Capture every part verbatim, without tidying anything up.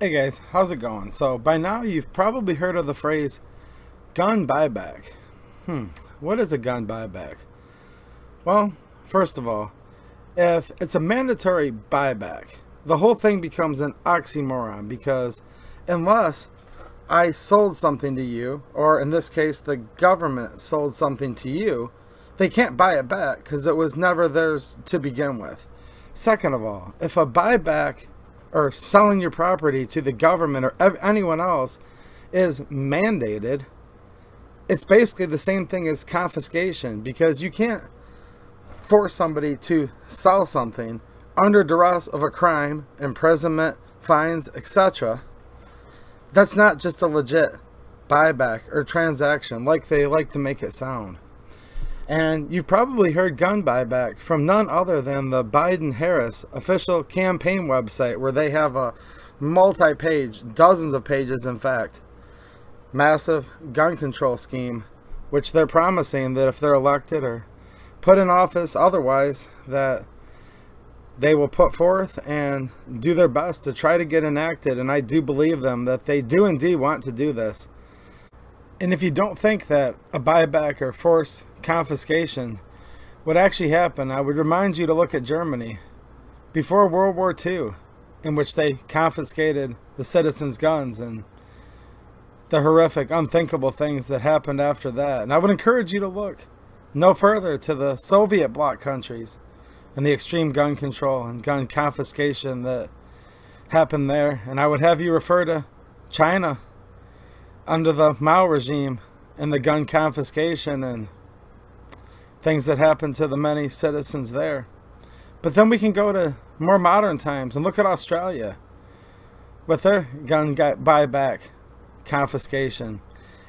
Hey guys, how's it going? So by now you've probably heard of the phrase gun buyback. Hmm, what is a gun buyback? Well, first of all, if it's a mandatory buyback, the whole thing becomes an oxymoron because unless I sold something to you, or in this case the government sold something to you, they can't buy it back because it was never theirs to begin with. Second of all, if a buyback or selling your property to the government or anyone else is mandated, it's basically the same thing as confiscation because you can't force somebody to sell something under duress of a crime, imprisonment, fines, et cetera. That's not just a legit buyback or transaction like they like to make it sound. And you've probably heard gun buyback from none other than the Biden-Harris official campaign website, where they have a multi-page, dozens of pages in fact, massive gun control scheme, which they're promising that if they're elected or put in office otherwise, that they will put forth and do their best to try to get enacted. And I do believe them that they do indeed want to do this. And if you don't think that a buyback or forced confiscation would actually happen, I would remind you to look at Germany before World War Two, in which they confiscated the citizens' guns and the horrific, unthinkable things that happened after that. And I would encourage you to look no further to the Soviet bloc countries and the extreme gun control and gun confiscation that happened there. And I would have you refer to China under the Mao regime and the gun confiscation and things that happened to the many citizens there. But then we can go to more modern times and look at Australia with their gun buyback confiscation.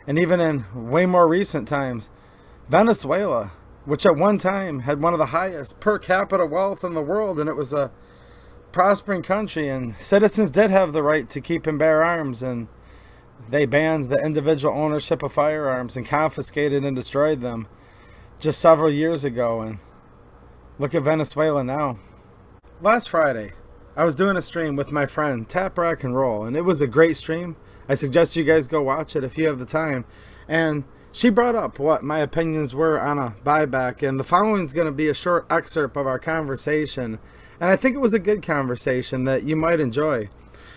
And even in way more recent times, Venezuela, which at one time had one of the highest per capita wealth in the world, and it was a prospering country, and citizens did have the right to keep and bear arms, and they banned the individual ownership of firearms and confiscated and destroyed them just several years ago. And look at Venezuela now. Last Friday, I was doing a stream with my friend TapRacknRoll, and it was a great stream. I suggest you guys go watch it if you have the time. And she brought up what my opinions were on a buyback, and the following is going to be a short excerpt of our conversation. And I think it was a good conversation that you might enjoy.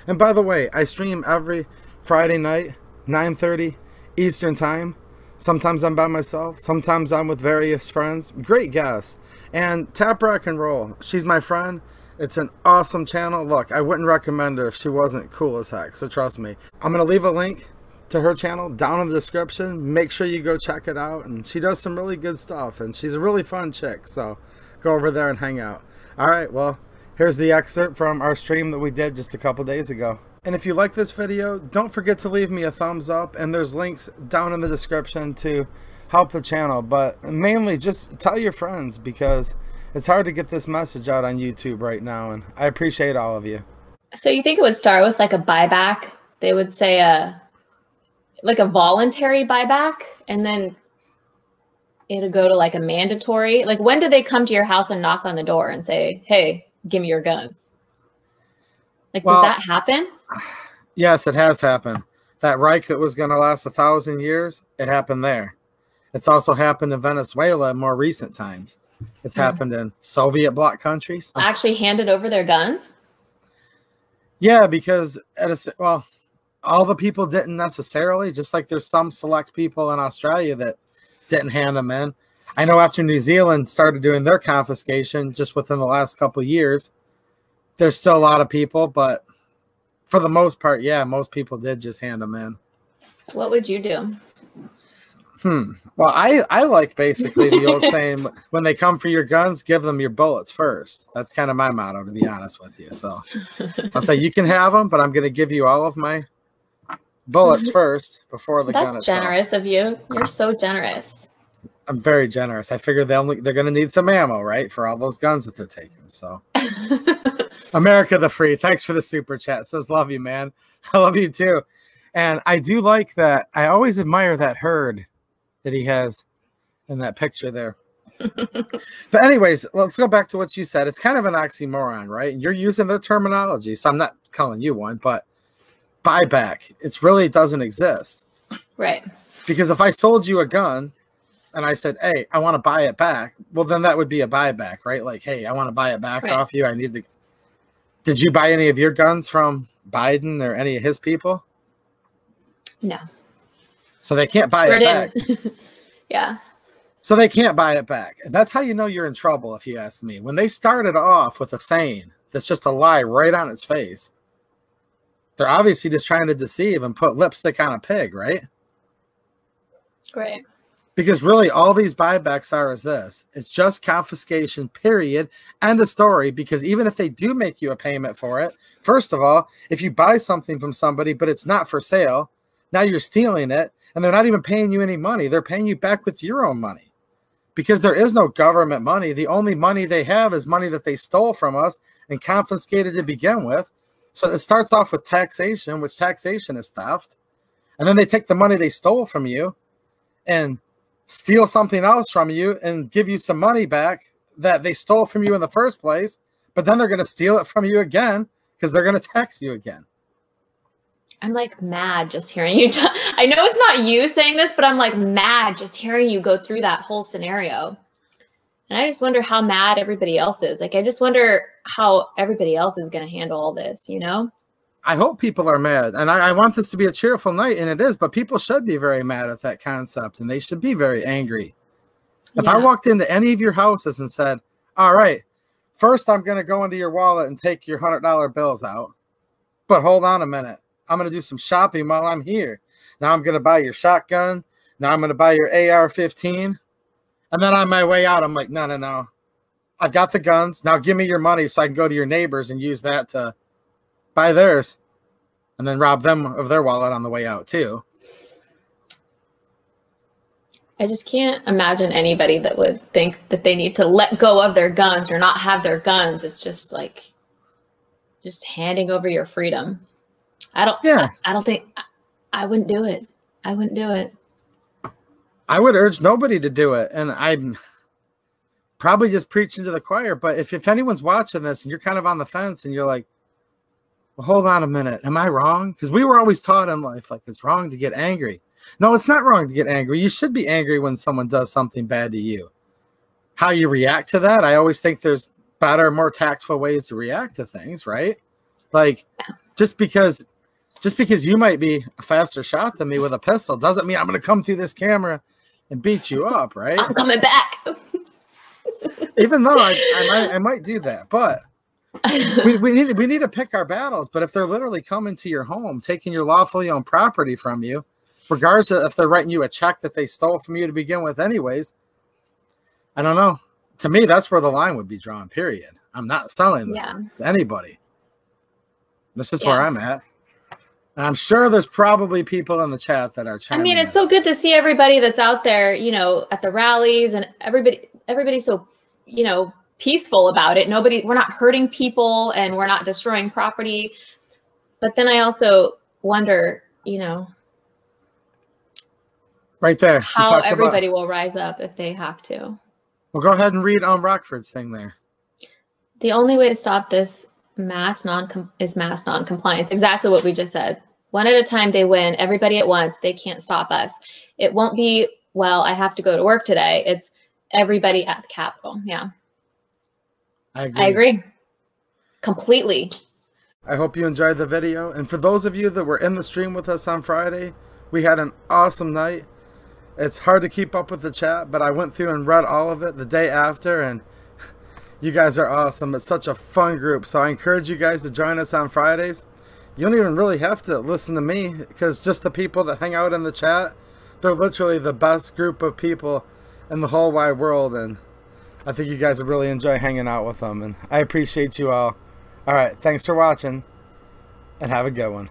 And by the way, I stream every Friday night, nine thirty Eastern Time. Sometimes I'm by myself, sometimes I'm with various friends. Great guests. And TapRacknRoll, she's my friend. It's an awesome channel. Look, I wouldn't recommend her if she wasn't cool as heck, so trust me. I'm going to leave a link to her channel down in the description. Make sure you go check it out. And she does some really good stuff, and she's a really fun chick, so go over there and hang out. All right, well, here's the excerpt from our stream that we did just a couple days ago. And if you like this video, don't forget to leave me a thumbs up, and there's links down in the description to help the channel. But mainly just tell your friends, because it's hard to get this message out on YouTube right now, and I appreciate all of you. So you think it would start with like a buyback? They would say a, like a voluntary buyback, and then it'll go to like a mandatory. Like, when do they come to your house and knock on the door and say, hey, give me your guns? Like, well, did that happen? Yes, it has happened. That Reich that was going to last a thousand years, it happened there. It's also happened in Venezuela in more recent times. It's yeah. happened in Soviet bloc countries. Actually handed over their guns? Yeah, because, at a, well, all the people didn't necessarily, just like there's some select people in Australia that didn't hand them in. I know after New Zealand started doing their confiscation just within the last couple of years, there's still a lot of people, but for the most part, yeah, most people did just hand them in. What would you do? Hmm. Well, I, I like basically the old saying, when they come for your guns, give them your bullets first. That's kind of my motto, to be honest with you. So I'll say you can have them, but I'm going to give you all of my bullets first before the That's gun That's generous itself. Of you. You're so generous. I'm very generous. I figure they'll, they're going to need some ammo, right, for all those guns that they're taking. So. America the Free, thanks for the super chat. Says, love you, man. I love you too. And I do like that. I always admire that herd that he has in that picture there. But anyways, let's go back to what you said. It's kind of an oxymoron, right? And you're using their terminology, so I'm not calling you one, but buyback. It's really, it doesn't exist. Right. Because if I sold you a gun and I said, hey, I want to buy it back, well, then that would be a buyback, right? Like, hey, I want to buy it back right. off you. I need the. Did you buy any of your guns from Biden or any of his people? No. So they can't buy sure it didn't. back. Yeah. So they can't buy it back. And that's how you know you're in trouble, if you ask me. When they started off with a saying that's just a lie right on its face, they're obviously just trying to deceive and put lipstick on a pig, right? Right. Because really all these buybacks are is this. It's just confiscation, period, end of story. Because even if they do make you a payment for it, first of all, if you buy something from somebody but it's not for sale, now you're stealing it, and they're not even paying you any money. They're paying you back with your own money. Because there is no government money. The only money they have is money that they stole from us and confiscated to begin with. So it starts off with taxation, which taxation is theft. And then they take the money they stole from you and steal something else from you and give you some money back that they stole from you in the first place. But then they're going to steal it from you again because they're going to tax you again. I'm like mad just hearing you. T- I know it's not you saying this, but I'm like mad just hearing you go through that whole scenario. And I just wonder how mad everybody else is. Like, I just wonder how everybody else is going to handle all this, you know? I hope people are mad. And I, I want this to be a cheerful night, and it is, but people should be very mad at that concept, and they should be very angry. If yeah. I walked into any of your houses and said, all right, first I'm going to go into your wallet and take your one hundred dollar bills out, but hold on a minute. I'm going to do some shopping while I'm here. Now I'm going to buy your shotgun. Now I'm going to buy your A R fifteen. And then on my way out, I'm like, no, no, no. I've got the guns. Now give me your money so I can go to your neighbors and use that to buy theirs and then rob them of their wallet on the way out too. I just can't imagine anybody that would think that they need to let go of their guns or not have their guns. It's just like just handing over your freedom. I don't, yeah. I, I don't think, I, I wouldn't do it. I wouldn't do it. I would urge nobody to do it. And I'm probably just preaching to the choir, but if, if anyone's watching this and you're kind of on the fence and you're like, well, hold on a minute. Am I wrong? Because we were always taught in life, like it's wrong to get angry. No, it's not wrong to get angry. You should be angry when someone does something bad to you. How you react to that. I always think there's better, more tactful ways to react to things, right? Like just because Just because you might be a faster shot than me with a pistol doesn't mean I'm going to come through this camera and beat you up, right? I'm coming back. Even though I, I, might, I might do that. But we, we, need, we need to pick our battles. But if they're literally coming to your home, taking your lawfully owned property from you, regardless of if they're writing you a check that they stole from you to begin with anyways, I don't know. To me, that's where the line would be drawn, period. I'm not selling them yeah. to anybody. This is yeah. where I'm at. I'm sure there's probably people in the chat that are chiming I mean, it's so good to see everybody that's out there, you know, at the rallies and everybody, everybody's so, you know, peaceful about it. Nobody, we're not hurting people and we're not destroying property. But then I also wonder, you know, right there, how everybody will rise up if they have to. Well, go ahead and read um, Rockford's thing there. The only way to stop this mass non is mass non-compliance. Exactly what we just said. One at a time, they win. Everybody at once. They can't stop us. It won't be, well, I have to go to work today. It's everybody at the Capitol. Yeah. I agree. I agree. Completely. I hope you enjoyed the video. And for those of you that were in the stream with us on Friday, we had an awesome night. It's hard to keep up with the chat, but I went through and read all of it the day after, and you guys are awesome. It's such a fun group. So I encourage you guys to join us on Fridays. You don't even really have to listen to me because just the people that hang out in the chat, they're literally the best group of people in the whole wide world. And I think you guys will really enjoy hanging out with them. And I appreciate you all. All right. Thanks for watching and have a good one.